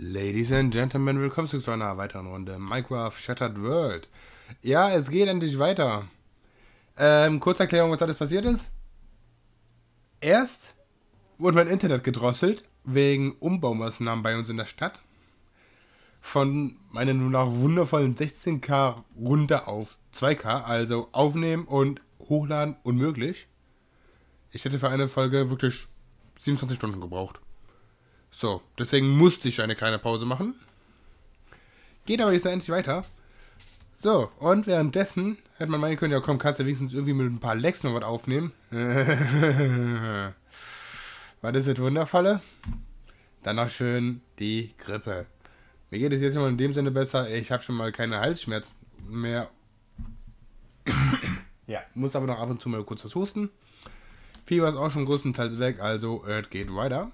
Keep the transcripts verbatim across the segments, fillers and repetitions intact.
Ladies and Gentlemen, willkommen zu einer weiteren Runde Minecraft Shattered World. Ja, es geht endlich weiter. Ähm, kurze Erklärung, was alles passiert ist. Erst wurde mein Internet gedrosselt, wegen Umbaumaßnahmen bei uns in der Stadt. Von meinen nun auch wundervollen sechzehn K runter auf zwei K, also aufnehmen und hochladen unmöglich. Ich hätte für eine Folge wirklich siebenundzwanzig Stunden gebraucht. So, deswegen musste ich eine kleine Pause machen. Geht aber jetzt endlich weiter. So, und währenddessen hätte man meinen können, ja komm, kannst du wenigstens irgendwie mit ein paar Lecks noch was aufnehmen. Was ist das Wundervolle? Dann noch schön die Grippe. Mir geht es jetzt mal in dem Sinne besser, ich habe schon mal keine Halsschmerzen mehr. Ja, muss aber noch ab und zu mal kurz was husten. Fieber ist auch schon größtenteils weg, also es geht weiter.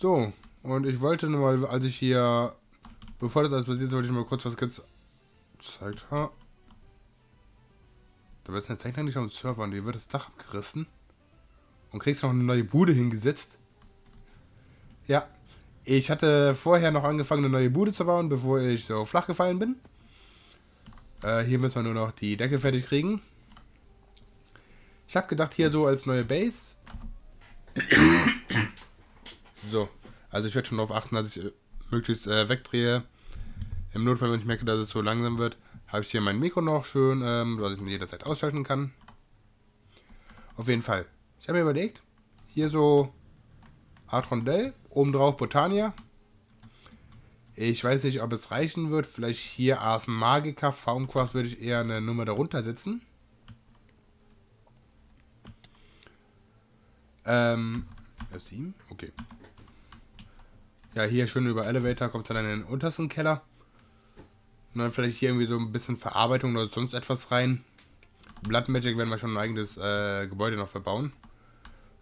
So, und ich wollte nur mal, als ich hier, bevor das alles passiert, wollte ich mal kurz was gezeigt haben. Da wird eine Zeit lang nicht auf dem Server und dir wird das Dach abgerissen. Und kriegst noch eine neue Bude hingesetzt. Ja, ich hatte vorher noch angefangen, eine neue Bude zu bauen, bevor ich so flach gefallen bin. Äh, hier müssen wir nur noch die Decke fertig kriegen. Ich habe gedacht, hier so als neue Base. So, also ich werde schon darauf achten, dass ich möglichst äh, wegdrehe. Im Notfall, wenn ich merke, dass es so langsam wird, habe ich hier mein Mikro noch schön, ähm, was ich mir jederzeit ausschalten kann. Auf jeden Fall. Ich habe mir überlegt, hier so Art Rondell, obendrauf Botania. Ich weiß nicht, ob es reichen wird. Vielleicht hier As Magica Farmcraft würde ich eher eine Nummer darunter setzen. Ähm, S sieben? Okay. Ja, hier schön über Elevator kommt dann in den untersten Keller. Und dann vielleicht hier irgendwie so ein bisschen Verarbeitung oder sonst etwas rein. Blood Magic werden wir schon ein eigenes äh, Gebäude noch verbauen.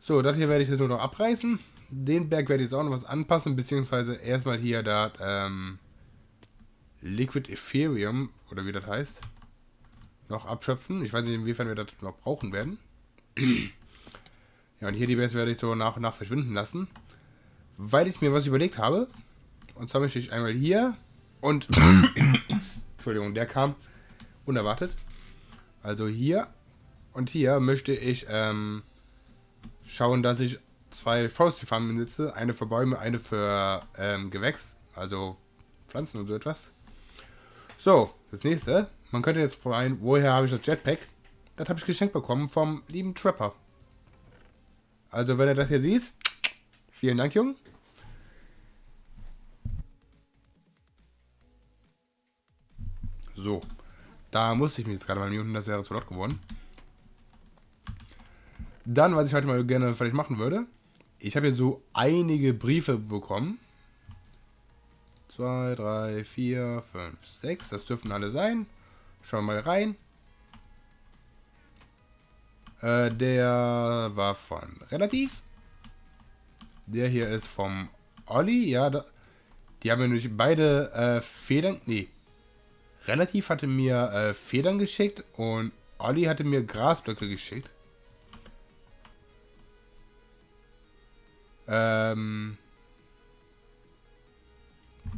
So, das hier werde ich jetzt nur noch abreißen. Den Berg werde ich jetzt auch noch was anpassen, beziehungsweise erstmal hier das ähm, Liquid Ethereum, oder wie das heißt, noch abschöpfen. Ich weiß nicht, inwiefern wir das noch brauchen werden. Ja, und hier die Base werde ich so nach und nach verschwinden lassen, weil ich mir was überlegt habe. Und zwar möchte ich einmal hier und... Entschuldigung, der kam unerwartet. Also hier und hier möchte ich ähm, schauen, dass ich zwei Forest-Farmen besitze. Eine für Bäume, eine für ähm, Gewächs, also Pflanzen und so etwas. So, das nächste. Man könnte jetzt fragen, woher habe ich das Jetpack? Das habe ich geschenkt bekommen vom lieben Trapper. Also wenn du das hier siehst, vielen Dank, Junge. So, da musste ich mich jetzt gerade mal muten, das wäre zu laut geworden. Dann, was ich heute mal gerne vielleicht machen würde, ich habe hier so einige Briefe bekommen. zwei, drei, vier, fünf, sechs, das dürften alle sein. Schauen wir mal rein. Der war von Relativ. Der hier ist vom Olli. Ja, da, die haben mir nämlich beide äh, Federn... Nee. Relativ hatte mir äh, Federn geschickt und Olli hatte mir Grasblöcke geschickt. Ähm...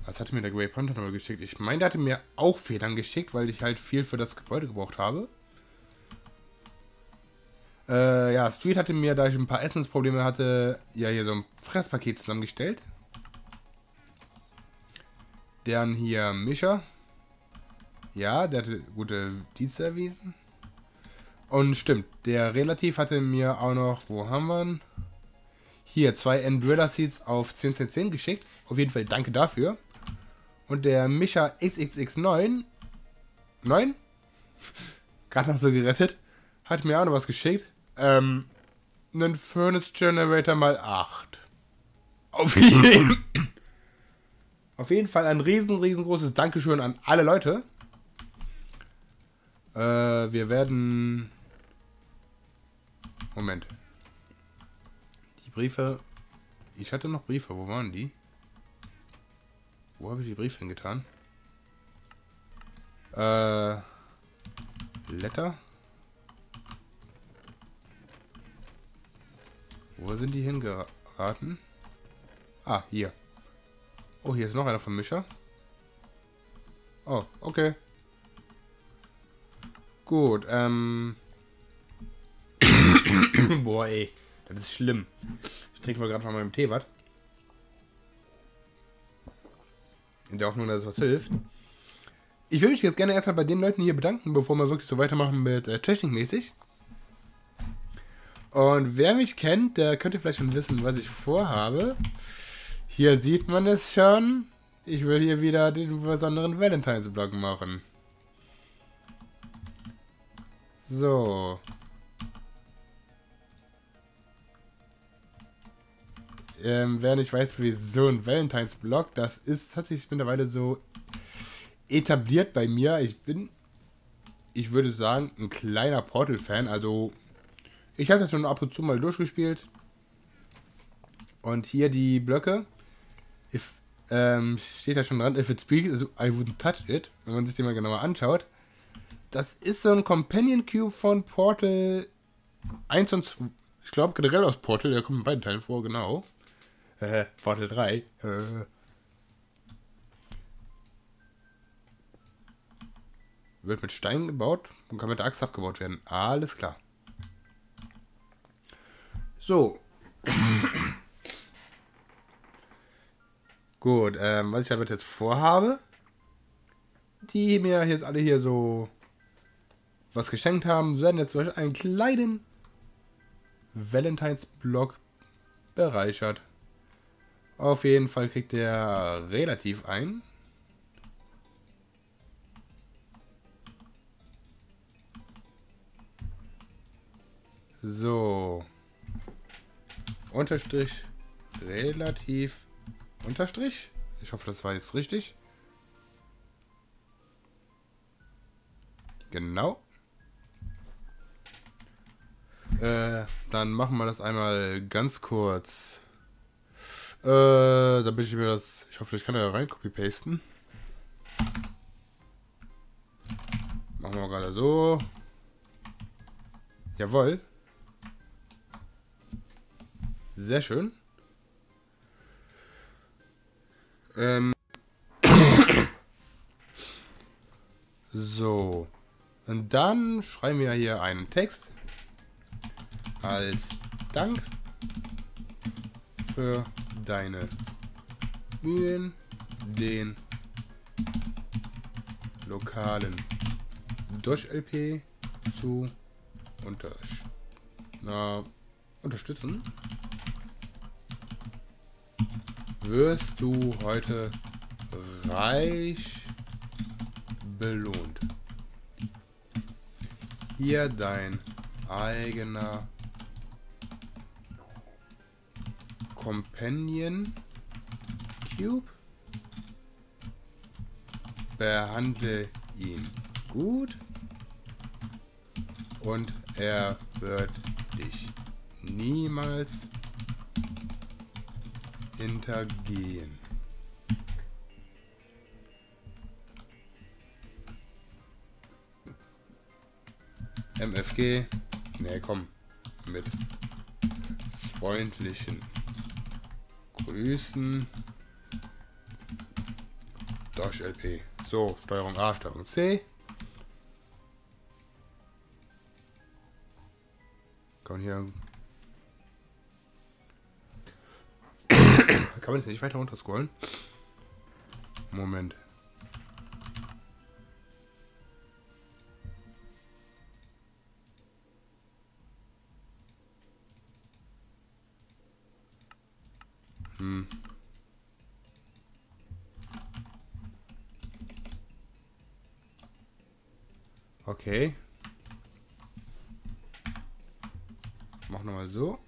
Was hatte mir der Grey Panther nochmal geschickt? Ich meine, der hatte mir auch Federn geschickt, weil ich halt viel für das Gebäude gebraucht habe. Äh, ja, Street hatte mir, da ich ein paar Essensprobleme hatte, ja hier so ein Fresspaket zusammengestellt. Dann hier Mischer. Ja, der hatte gute Dienste erwiesen. Und stimmt, der Relativ hatte mir auch noch, wo haben wir ihn? Hier, zwei Embrilla Seeds auf zehn zehn zehn geschickt. Auf jeden Fall danke dafür. Und der Mischa xxx neun? neun? Gerade noch so gerettet. Hat mir auch noch was geschickt. Ähm, einen Furnace Generator mal acht. Auf jeden, auf jeden Fall ein riesen, riesengroßes Dankeschön an alle Leute. Äh, wir werden... Moment. Die Briefe... Ich hatte noch Briefe. Wo waren die? Wo habe ich die Briefe hingetan? Äh... Letter? Wo sind die hingeraten? Ah, hier. Oh, hier ist noch einer von Mischer. Oh, okay. Gut, ähm... Boah, ey. Das ist schlimm. Ich trinke mal gerade von meinem Tee was. In der Hoffnung, dass es was hilft. Ich würde mich jetzt gerne erstmal bei den Leuten hier bedanken, bevor wir wirklich so weitermachen mit äh, Technikmäßig. Und wer mich kennt, der könnte vielleicht schon wissen, was ich vorhabe. Hier sieht man es schon. Ich will hier wieder den besonderen Valentine's-Blog machen. So. Ähm, wer nicht weiß, wieso ein Valentine's-Blog, das ist, hat sich mittlerweile so etabliert bei mir. Ich bin, ich würde sagen, ein kleiner Portal-Fan. Also, ich habe das schon ab und zu mal durchgespielt. Und hier die Blöcke. If, ähm, steht da schon dran, if it speaks, I wouldn't touch it. Wenn man sich den mal genauer anschaut. Das ist so ein Companion Cube von Portal eins und zwei. Ich glaube generell aus Portal, der kommt in beiden Teilen vor, genau. Äh, Portal drei. Äh. Wird mit Stein gebaut und kann mit der Axt abgebaut werden. Alles klar. So. Gut, ähm, was ich damit jetzt vorhabe, die mir jetzt alle hier so was geschenkt haben, werden jetzt zum Beispiel einen kleinen Valentine's-Blog bereichert. Auf jeden Fall kriegt der Relativ ein. So. Unterstrich Relativ Unterstrich. Ich hoffe, das war jetzt richtig. Genau. Äh, dann machen wir das einmal ganz kurz. Äh, da bin ich mir das... Ich hoffe, ich kann da rein copy-pasten. Machen wir gerade so. Jawohl. Sehr schön. Ähm. So. Und dann schreiben wir hier einen Text. Als Dank für deine Mühen den lokalen DoschLP zu unter na, unterstützen, wirst du heute reich belohnt. Hier dein eigener Companion Cube, behandle ihn gut und er wird dich niemals hintergehen. M F G, ne komm, mit freundlichen Grüßen. DoschLP. So, Steuerung A, Steuerung C. Kann man hier... Kann man jetzt nicht weiter runter scrollen? Moment. Hm. Okay. Mach nochmal so.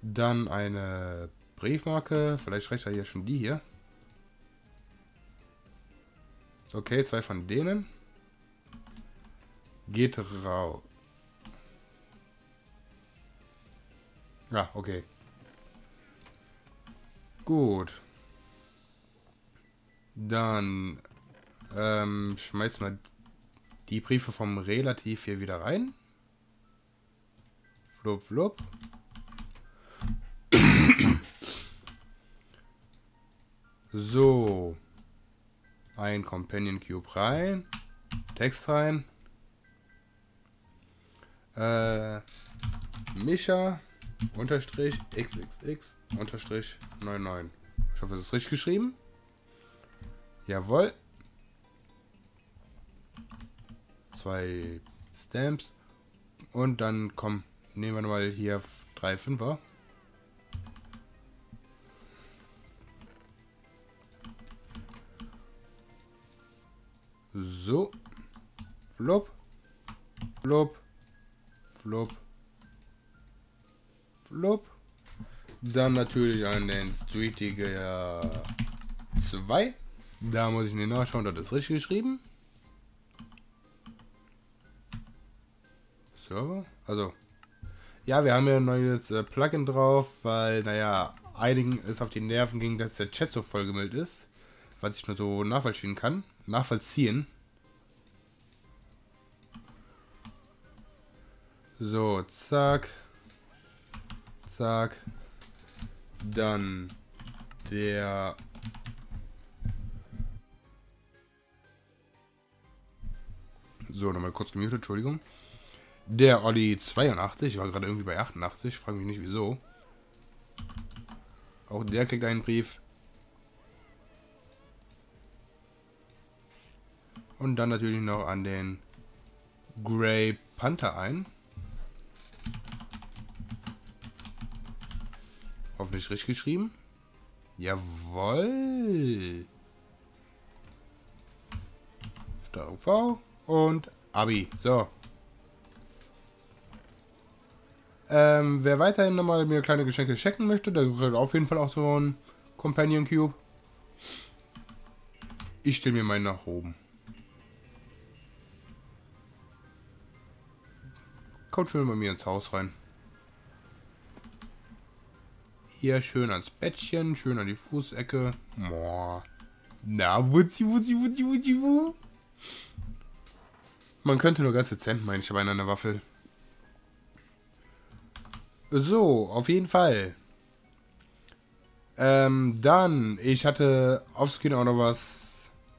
Dann eine Briefmarke. Vielleicht reicht ja hier schon die hier. Okay, zwei von denen. Geht raus. Ja, okay. Gut. Dann ähm, schmeißen wir die Briefe vom Relativ hier wieder rein. Flup, flup. So. Ein Companion Cube rein. Text rein. Äh, Mischa xxx neun neun. Ich hoffe, das ist richtig geschrieben. Jawohl. Zwei Stamps. Und dann, komm, nehmen wir mal hier drei Fünfer. So. Flop. Flop. Flop. Flop. Dann natürlich an den Streetdigger zwei. Da muss ich nicht nachschauen, das ist richtig geschrieben. Server? Also. Ja, wir haben hier ein neues äh, Plugin drauf, weil, naja, einigen es auf die Nerven ging, dass der Chat so vollgemüllt ist. Was ich nur so nachvollziehen kann. Nachvollziehen. So, zack. Zack. Dann der so, nochmal kurz gemutet, Entschuldigung. Der Olli zweiundachtzig, war gerade irgendwie bei achtundachtzig, frage mich nicht wieso. Auch der kriegt einen Brief. Und dann natürlich noch an den Grey Panther ein. Hoffentlich richtig geschrieben. Jawohl. Steuerung V und Abi. So. Ähm, wer weiterhin nochmal mir kleine Geschenke checken möchte, da gehört auf jeden Fall auch so ein Companion Cube. Ich stelle mir meinen nach oben. Kommt schön bei mir ins Haus rein. Hier schön ans Bettchen, schön an die Fußecke. Boah. Na, wutzi, wutzi, wutzi, wutzi, wu. Man könnte nur ganze Cent, meine ich, aber in einer Waffel. So, auf jeden Fall. Ähm, dann, ich hatte offscreen auch noch was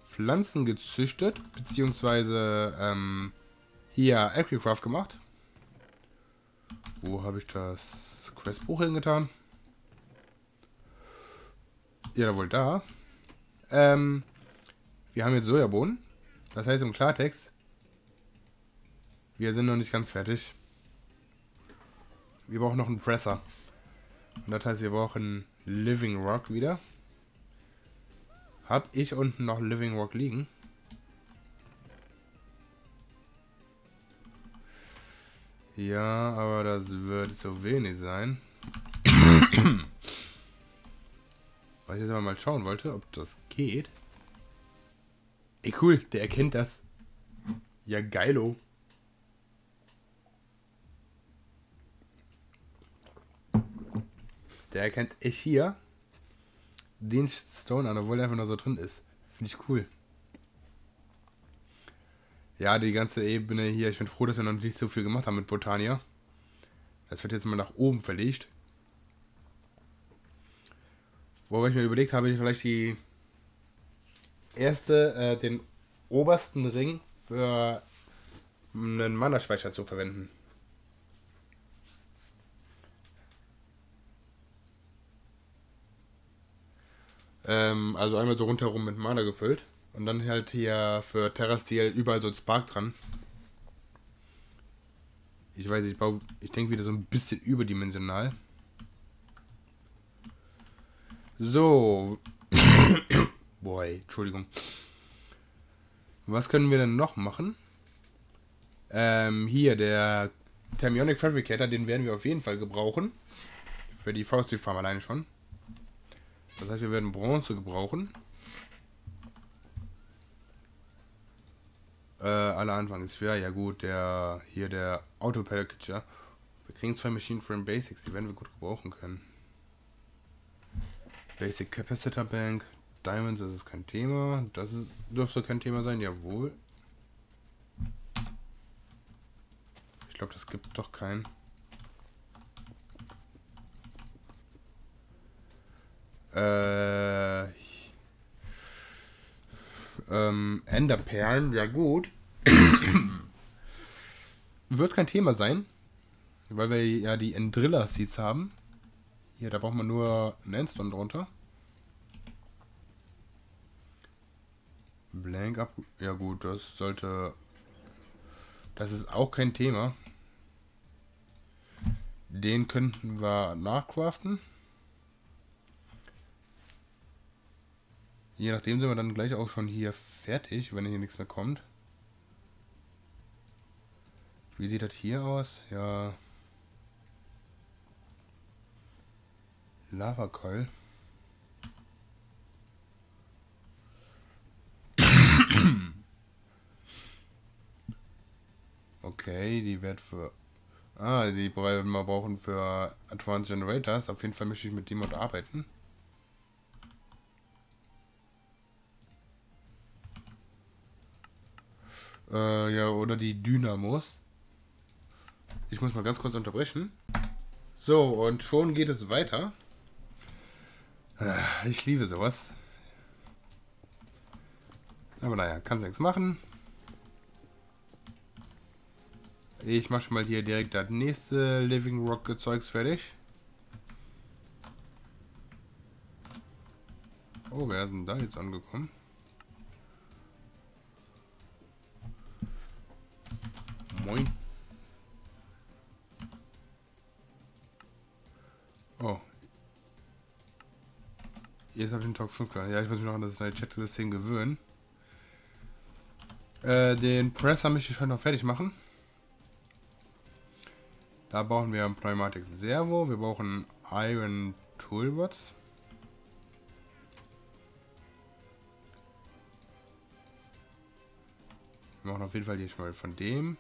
Pflanzen gezüchtet, beziehungsweise, ähm, hier Agricraft gemacht. Wo habe ich das Questbuch hingetan? Ja, wohl da. Ähm, wir haben jetzt Sojabohnen. Das heißt im Klartext, wir sind noch nicht ganz fertig. Wir brauchen noch einen Presser. Und das heißt, wir brauchen Living Rock wieder. Hab ich unten noch Living Rock liegen? Ja, aber das wird so wenig sein. Weil ich jetzt aber mal schauen wollte, ob das geht. Ey, cool, der erkennt das. Ja, geilo. Der erkennt echt hier den Stone an, obwohl er einfach nur so drin ist. Finde ich cool. Ja, die ganze Ebene hier. Ich bin froh, dass wir noch nicht so viel gemacht haben mit Botania. Das wird jetzt mal nach oben verlegt. Wobei ich mir überlegt habe, ich vielleicht die erste, äh, den obersten Ring für einen Manaspeicher zu verwenden. Ähm, also einmal so rundherum mit Mana gefüllt. Und dann halt hier für Terra Steel überall so ein Spark dran. Ich weiß, ich baue, ich denke wieder so ein bisschen überdimensional. So. Boy, Entschuldigung. Was können wir denn noch machen? Ähm, hier der Thermionic Fabricator, den werden wir auf jeden Fall gebrauchen. Für die V C-Farm alleine schon. Das heißt, wir werden Bronze gebrauchen. Äh, aller Anfang ist schwer. Ja gut, der hier der Auto-Packager. Wir kriegen zwei Machine Frame Basics, die werden wir gut gebrauchen können. Basic Capacitor Bank. Diamonds, das ist kein Thema. Das ist, dürfte kein Thema sein, jawohl. Ich glaube, das gibt doch keinen. Äh, Ähm, Enderperlen, ja gut. Wird kein Thema sein, weil wir ja die Embrilla Seeds haben. Hier, da braucht man nur einen Endstone drunter. Blank ab. Ja gut, das sollte... Das ist auch kein Thema. Den könnten wir nachcraften. Je nachdem sind wir dann gleich auch schon hier fertig, wenn hier nichts mehr kommt. Wie sieht das hier aus? Ja. Lavakeul. Okay, die wird für... Ah, die brauchen wir brauchen für Advanced Generators. Auf jeden Fall möchte ich mit dem Mod arbeiten. Äh, ja, oder die Dynamos. Ich muss mal ganz kurz unterbrechen. So, und schon geht es weiter. Ich liebe sowas. Aber naja, kannst nichts machen. Ich mache schon mal hier direkt das nächste Living Rock Zeugs fertig. Oh, wer ist denn da jetzt angekommen? Moin. Oh. Jetzt habe ich den Talk fünf gehabt. Ja, ich muss mich noch an das Chat-System gewöhnen. Äh, den Presser möchte ich heute noch fertig machen. Da brauchen wir ein Pneumatic Servo, wir brauchen Iron Toolbots. Wir machen auf jeden Fall hier schon mal von dem.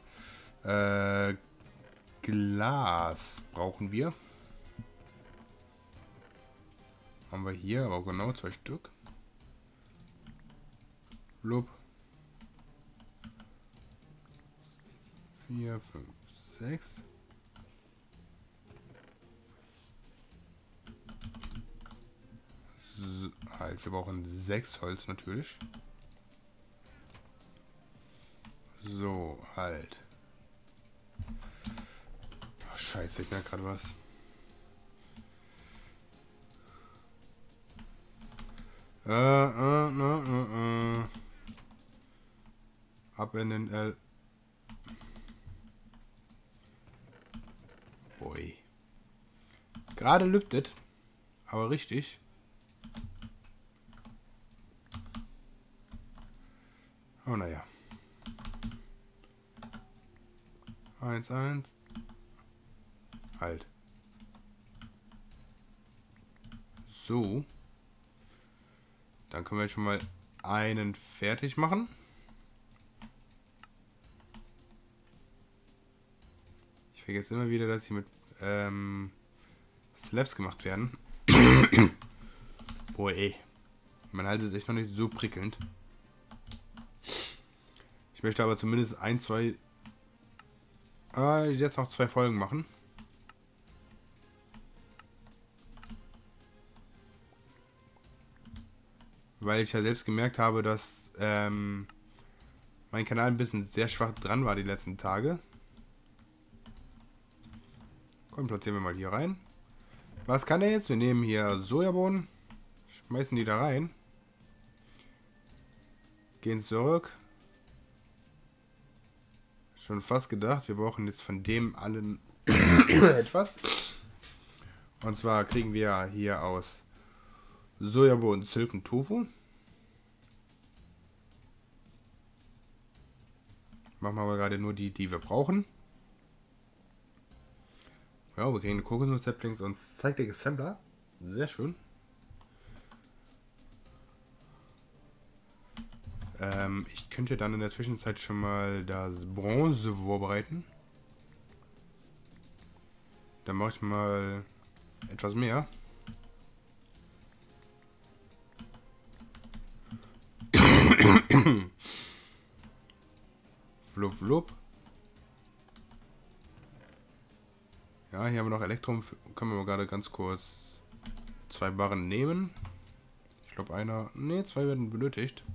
Äh, Glas brauchen wir. Haben wir hier, aber genau zwei Stück. Blub. vier, fünf, sechs. Halt, wir brauchen sechs Holz natürlich. So, halt. Ach, scheiße, ich merke gerade was. Äh, äh, äh, äh, äh. Ab in den L. Boi. Gerade lübdet, aber richtig. Oh, naja. eins, eins. Halt. So. Dann können wir jetzt schon mal einen fertig machen. Ich vergesse immer wieder, dass sie mit ähm, Slabs gemacht werden. Boah, ey. Mein Hals ist echt noch nicht so prickelnd. Ich möchte aber zumindest ein, zwei... Ah, ich jetzt noch zwei Folgen machen. Weil ich ja selbst gemerkt habe, dass ähm, mein Kanal ein bisschen sehr schwach dran war die letzten Tage. Komm, platzieren wir mal hier rein. Was kann er jetzt? Wir nehmen hier Sojabohnen, schmeißen die da rein. Gehen zurück. Schon fast gedacht, wir brauchen jetzt von dem allen etwas. Und zwar kriegen wir hier aus Sojabohnen, Silken, Tofu. Machen wir aber gerade nur die, die wir brauchen. Ja, wir kriegen eine Kokosnuss-Saplings und Cyclic Assembler. Sehr schön. Ähm, ich könnte dann in der Zwischenzeit schon mal das Bronze vorbereiten. Dann mache ich mal etwas mehr. Flup, flup. Ja, hier haben wir noch Elektrum. Können wir gerade ganz kurz zwei Barren nehmen. Ich glaube einer... Ne, zwei werden benötigt.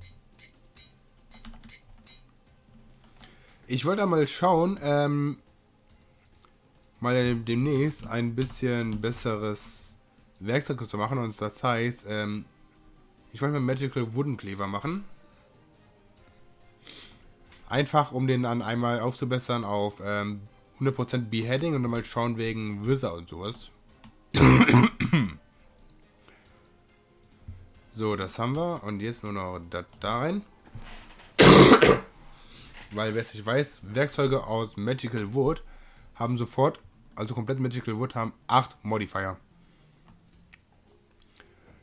Ich wollte mal schauen, ähm, mal demnächst ein bisschen besseres Werkzeug zu machen. Und das heißt, ähm, ich wollte mal Magical Wooden Kleber machen. Einfach, um den dann einmal aufzubessern auf ähm, hundert Prozent Beheading und dann mal schauen wegen Wizard und sowas. So, das haben wir. Und jetzt nur noch das da rein. Weil, wer es nicht weiß, Werkzeuge aus Magical Wood haben sofort, also komplett Magical Wood, haben acht Modifier.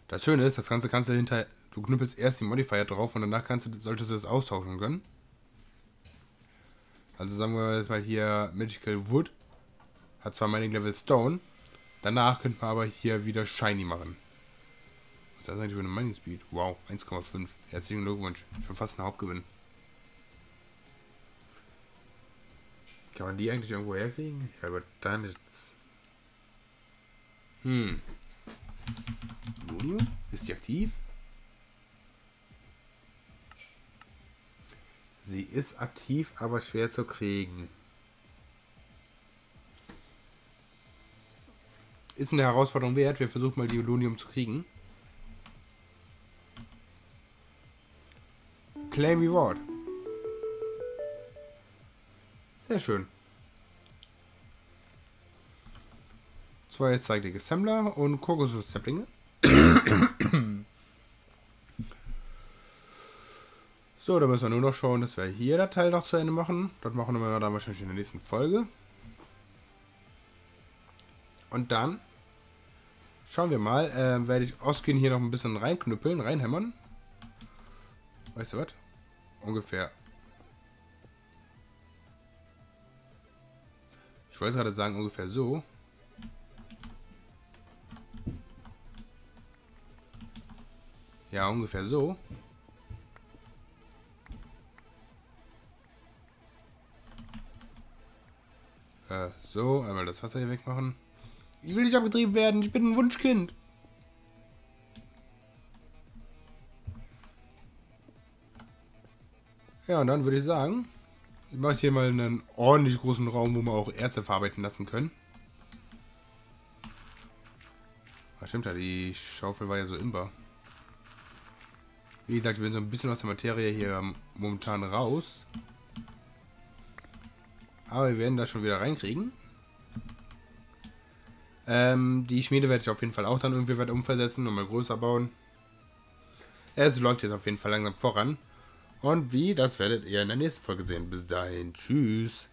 Das Schöne ist, das Ganze kannst du hinter, du knüppelst erst die Modifier drauf und danach kannst du, solltest du das austauschen können. Also sagen wir jetzt mal hier, Magical Wood hat zwar Mining Level Stone, danach könnte man aber hier wieder Shiny machen. Was ist das eigentlich für eine Mining Speed? Wow, eins Komma fünf. Herzlichen Glückwunsch, schon fast ein Hauptgewinn. Kann man die eigentlich irgendwo herkriegen? Ja, aber dann ist... Hm. Ist die aktiv? Sie ist aktiv, aber schwer zu kriegen. Ist eine Herausforderung wert. Wir versuchen mal die Olonium zu kriegen. Claim Reward. Sehr schön. Zwei zeitige Sammler und Kokosnuss-Zäpflinge. So, da müssen wir nur noch schauen, dass wir hier das Teil noch zu Ende machen. Das machen wir dann wahrscheinlich in der nächsten Folge. Und dann schauen wir mal, äh, werde ich Oskin hier noch ein bisschen reinknüppeln, reinhämmern. Weißt du was? Ungefähr. Ich wollte gerade sagen, ungefähr so. Ja, ungefähr so. Äh, so, einmal das Wasser hier wegmachen. Ich will nicht abgetrieben werden, ich bin ein Wunschkind. Ja, und dann würde ich sagen, ich mache hier mal einen ordentlich großen Raum, wo wir auch Erze verarbeiten lassen können. Ach, stimmt ja, die Schaufel war ja so imbar. Wie gesagt, ich bin so ein bisschen aus der Materie hier momentan raus. Aber wir werden das schon wieder reinkriegen. Ähm, die Schmiede werde ich auf jeden Fall auch dann irgendwie weit umversetzen und mal größer bauen. Es läuft jetzt auf jeden Fall langsam voran. Und wie, das werdet ihr in der nächsten Folge sehen. Bis dahin, tschüss.